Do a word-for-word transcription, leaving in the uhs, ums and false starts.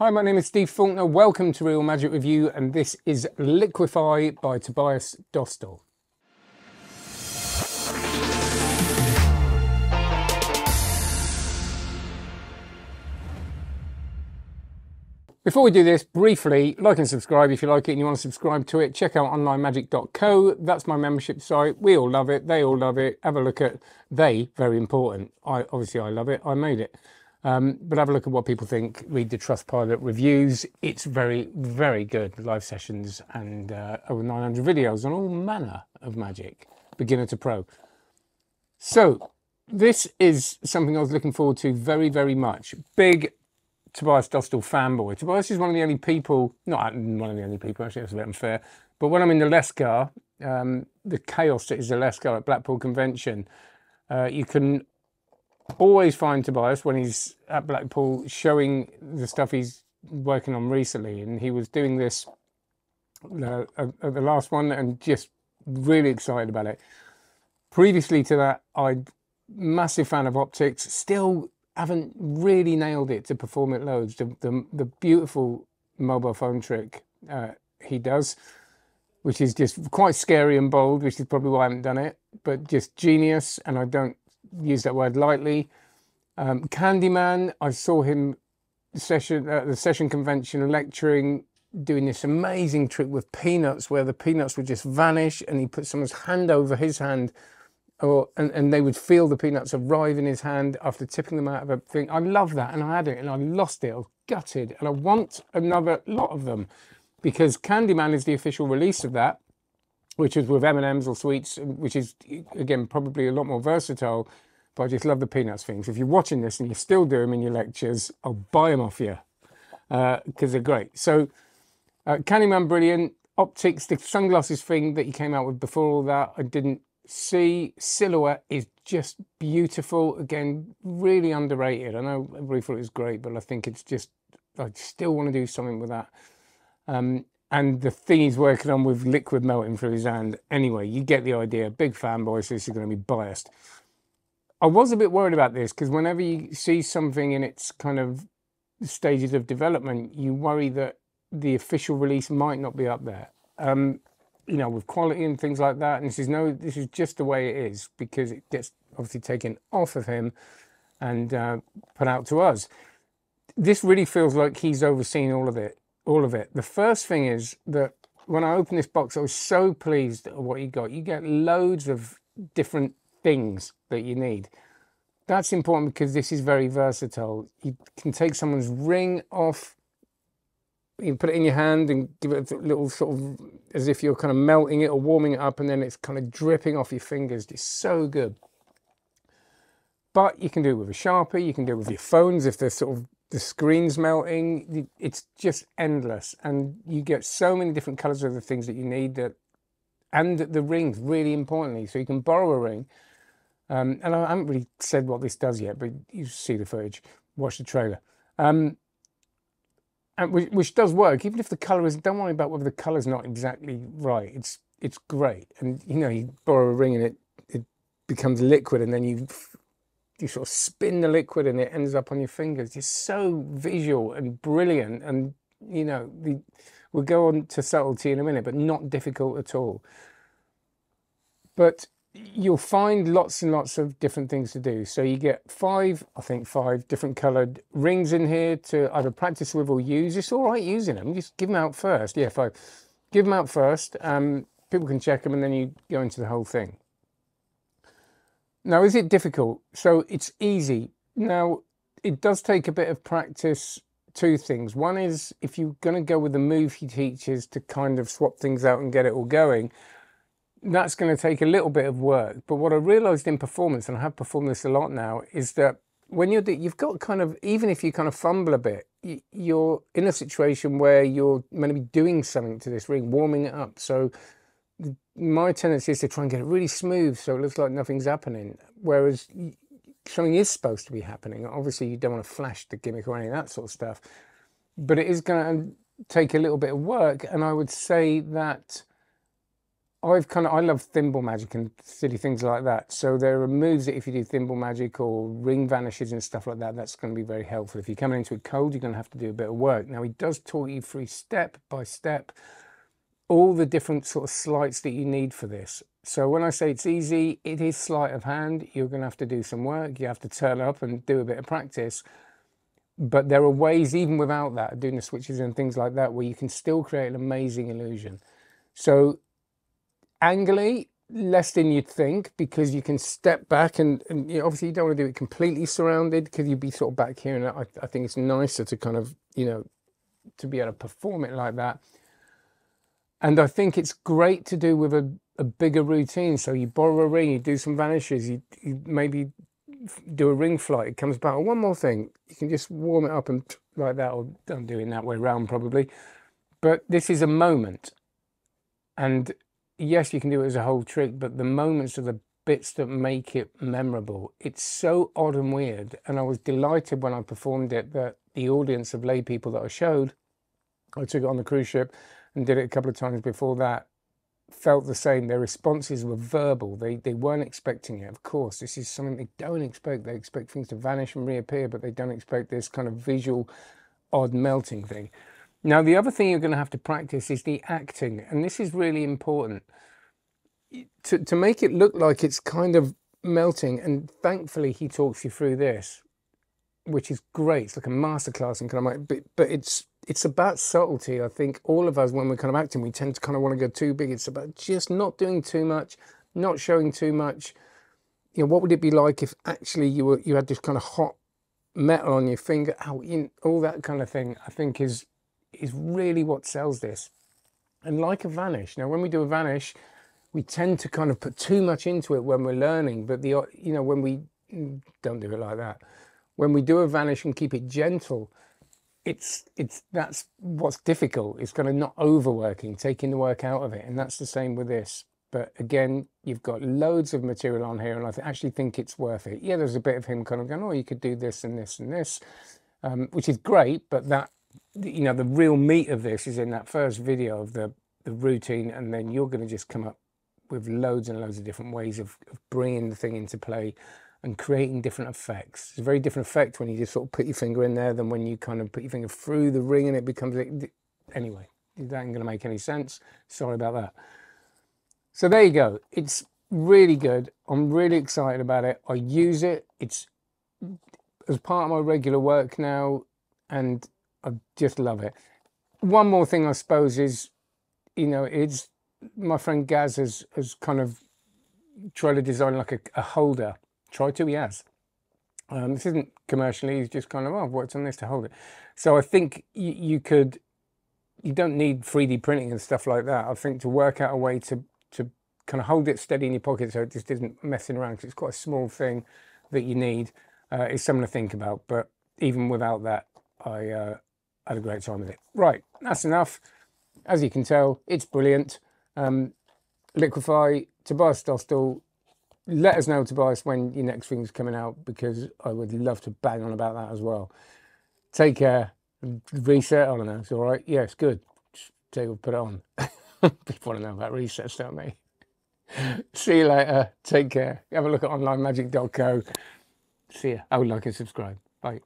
Hi, my name is Steve Faulkner. Welcome to Real Magic Review, and this is Liquify by Tobias Dostal. Before we do this, briefly, like and subscribe if you like it and you want to subscribe to it. Check out online magic dot co. That's my membership site. We all love it. They all love it. Have a look at they. Very important. I obviously I love it. I made it. Um, but have a look at what people think. Read the Trust Pilot reviews. It's very, very good. Live sessions and uh, over nine hundred videos on all manner of magic, beginner to pro. So this is something I was looking forward to very, very much. Big Tobias Dostal fanboy. Tobias is one of the only people, not one of the only people, actually, that's a bit unfair, but when I'm in the Leska, um, the chaos that is the Leska at Blackpool Convention, uh, you can always find Tobias when he's at Blackpool showing the stuff he's working on recently. And he was doing this uh, at the last one and just really excited about it. Previously to that, I'd massive fan of optics, still haven't really nailed it to perform it loads. The, the, the beautiful mobile phone trick uh, he does, which is just quite scary and bold, which is probably why I haven't done it, but just genius, and I don't use that word lightly. Um, Candyman, I saw him session at the session convention lecturing, doing this amazing trick with peanuts where the peanuts would just vanish and he put someone's hand over his hand, Or, and, and they would feel the peanuts arrive in his hand after tipping them out of a thing. I love that, and I had it, and I lost it. I was gutted, and I want another lot of them, because Candyman is the official release of that, which is with M and M's or sweets, which is, again, probably a lot more versatile, but I just love the peanuts things. If you're watching this and you still do them in your lectures, I'll buy them off you, because uh, they're great. So, uh, Candyman, brilliant. Optics, the sunglasses thing that you came out with before all that, I didn't see. Silhouette is just beautiful. Again, really underrated. I know everybody thought it was great, but I think it's just, I still want to do something with that. Um, and the thing he's working on with liquid melting through his hand. Anyway, you get the idea. Big fanboy, so this is going to be biased. I was a bit worried about this, because whenever you see something in its kind of stages of development, you worry that the official release might not be up there. Um, you know, with quality and things like that. And this is no, this is just the way it is, because it gets obviously taken off of him and uh, put out to us. This really feels like he's overseen all of it, all of it. The first thing is that when I opened this box, I was so pleased at what you got. You get loads of different things that you need. That's important, because this is very versatile. You can take someone's ring off, you put it in your hand and give it a little sort of, as if you're kind of melting it or warming it up, and then it's kind of dripping off your fingers. It's so good. But you can do it with a Sharpie. You can do it with your phones if they're sort of, the screen's melting. It's just endless. And you get so many different colors of the things that you need, that, and the rings, really importantly. So you can borrow a ring. Um, and I haven't really said what this does yet, but you see the footage, watch the trailer. Um, And which, which does work, even if the colour is, don't worry about whether the colour's not exactly right. It's it's great. And, you know, you borrow a ring and it, it becomes liquid, and then you, you sort of spin the liquid and it ends up on your fingers. It's so visual and brilliant. And, you know, the, we'll go on to subtlety in a minute, but not difficult at all. But you'll find lots and lots of different things to do. So you get five, I think five different coloured rings in here to either practice with or use. It's all right using them. Just give them out first. Yeah, five. Give them out first. Um, people can check them, and then you go into the whole thing. Now, is it difficult? So it's easy. Now, it does take a bit of practice. Two things. One is, if you're going to go with the move he teaches to kind of swap things out and get it all going, that's going to take a little bit of work. But what I realized in performance, and I have performed this a lot now, is that when you're, you've got kind of, even if you kind of fumble a bit, you're in a situation where you're going to be doing something to this ring, warming it up. So my tendency is to try and get it really smooth so it looks like nothing's happening, whereas something is supposed to be happening. Obviously, you don't want to flash the gimmick or any of that sort of stuff, but it is going to take a little bit of work. And I would say that I've kind of, I love thimble magic and silly things like that. So there are moves that if you do thimble magic or ring vanishes and stuff like that, that's going to be very helpful. If you're coming into it cold, you're going to have to do a bit of work. Now he does talk you through step by step, all the different sort of sleights that you need for this. So when I say it's easy, it is sleight of hand. You're going to have to do some work. You have to turn up and do a bit of practice. But there are ways, even without that, doing the switches and things like that, where you can still create an amazing illusion. So angly, less than you'd think, because you can step back and, and you know, obviously you don't want to do it completely surrounded because you'd be sort of back here, and I, I think it's nicer to kind of, you know, to be able to perform it like that. And I think it's great to do with a, a bigger routine. So you borrow a ring, you do some vanishes, you, you maybe do a ring flight, it comes back. Oh, one more thing, you can just warm it up and like that, or don't do it that way round probably. But this is a moment, and yes, you can do it as a whole trick, but the moments are the bits that make it memorable. It's so odd and weird, and I was delighted when I performed it that the audience of lay people that I showed, I took it on the cruise ship and did it a couple of times before that, felt the same. Their responses were verbal. They, they weren't expecting it, of course. This is something they don't expect. They expect things to vanish and reappear, but they don't expect this kind of visual, odd melting thing. Now, the other thing you're going to have to practice is the acting, and this is really important. To, to make it look like it's kind of melting, and thankfully he talks you through this, which is great. It's like a masterclass, and kind of like, but, but it's it's about subtlety. I think all of us, when we're kind of acting, we tend to kind of want to go too big. It's about just not doing too much, not showing too much. You know, what would it be like if actually you were you had this kind of hot metal on your finger, out in all that kind of thing? I think is is really what sells this. And like a vanish, now when we do a vanish, we tend to kind of put too much into it when we're learning, but the you know when we don't do it like that, when we do a vanish and keep it gentle, it's it's that's what's difficult. It's kind of not overworking, taking the work out of it, and that's the same with this. But again, you've got loads of material on here, and I th actually think it's worth it. Yeah, there's a bit of him kind of going, oh, you could do this and this and this, um, which is great, but that, you know, the real meat of this is in that first video of the, the routine, and then you're going to just come up with loads and loads of different ways of, of bringing the thing into play and creating different effects. It's a very different effect when you just sort of put your finger in there than when you kind of put your finger through the ring and it becomes... It. Anyway, that ain't going to make any sense. Sorry about that. So there you go. It's really good. I'm really excited about it. I use it. It's as part of my regular work now, and I just love it. One more thing, I suppose, is, you know, it's my friend Gaz has, has kind of tried to design like a, a holder. Try to, he has. Um, this isn't commercially, he's just kind of, oh, I've worked on this to hold it. So I think you, you could, you don't need three D printing and stuff like that. I think to work out a way to, to kind of hold it steady in your pocket so it just isn't messing around, because it's quite a small thing that you need, uh, is something to think about. But even without that, I... Uh, had a great time with it. Right, that's enough. As you can tell, it's brilliant. Um, Liquify, Tobias Dostal. Let us know, Tobias, when your next thing's coming out, because I would love to bang on about that as well. Take care. Reset, I don't know, it's all right. Yeah, it's good. Just take it, put it on. People want to know about resets, don't they? See you later. Take care. Have a look at online magic dot co. See ya. Oh, like and subscribe. Bye.